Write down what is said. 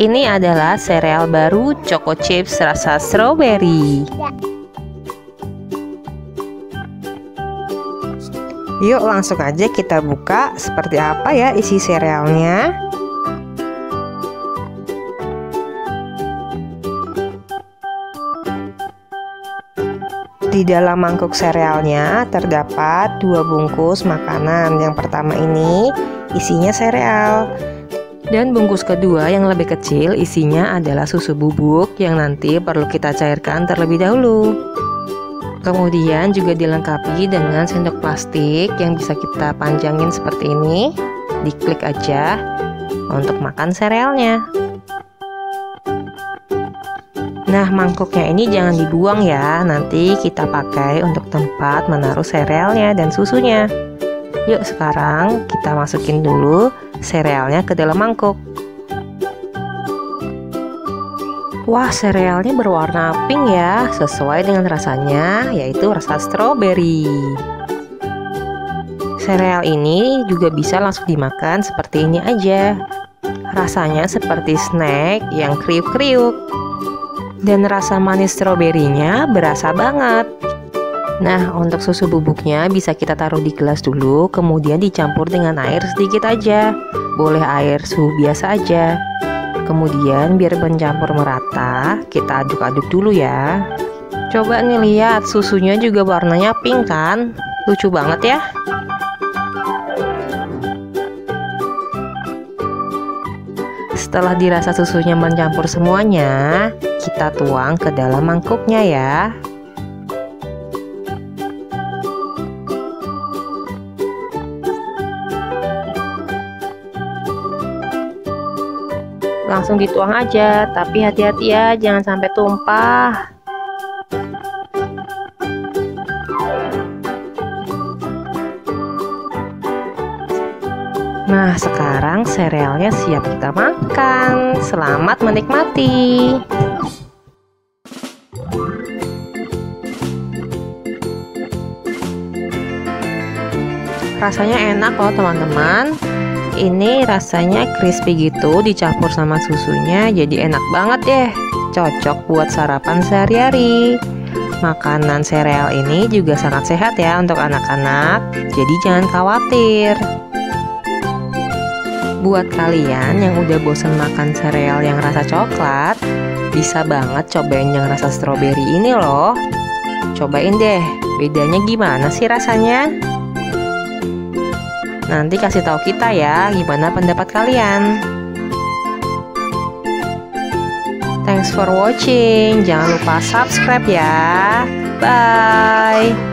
ini adalah sereal baru Choco Chips rasa strawberry. Yuk langsung aja kita buka seperti apa ya isi serealnya. Di dalam mangkuk serealnya terdapat 2 bungkus makanan. Yang pertama ini isinya sereal, dan bungkus kedua yang lebih kecil isinya adalah susu bubuk yang nanti perlu kita cairkan terlebih dahulu. Kemudian juga dilengkapi dengan sendok plastik yang bisa kita panjangin seperti ini. Diklik aja untuk makan serealnya. Nah, mangkuknya ini jangan dibuang ya, nanti kita pakai untuk tempat menaruh serealnya dan susunya. Yuk sekarang kita masukin dulu serealnya ke dalam mangkuk. Wah, serealnya berwarna pink ya, sesuai dengan rasanya, yaitu rasa strawberry. Sereal ini juga bisa langsung dimakan seperti ini aja. Rasanya seperti snack yang kriuk-kriuk, dan rasa manis stroberinya berasa banget. Nah, untuk susu bubuknya bisa kita taruh di gelas dulu, kemudian dicampur dengan air sedikit aja. Boleh air suhu biasa aja. Kemudian biar mencampur merata, kita aduk-aduk dulu ya. Coba nih lihat, susunya juga warnanya pink kan? Lucu banget ya. Setelah dirasa susunya mencampur semuanya, kita tuang ke dalam mangkuknya ya. Langsung dituang aja, tapi hati-hati ya, jangan sampai tumpah. Nah, sekarang serealnya siap kita makan. Selamat menikmati. Rasanya enak loh teman-teman. Ini rasanya crispy gitu, dicampur sama susunya, jadi enak banget deh. Cocok buat sarapan sehari-hari. Makanan sereal ini juga sangat sehat ya untuk anak-anak, jadi jangan khawatir. Buat kalian yang udah bosen makan sereal yang rasa coklat, bisa banget cobain yang rasa stroberi ini loh. Cobain deh, bedanya gimana sih rasanya? Nanti kasih tahu kita ya gimana pendapat kalian. Thanks for watching, jangan lupa subscribe ya. Bye.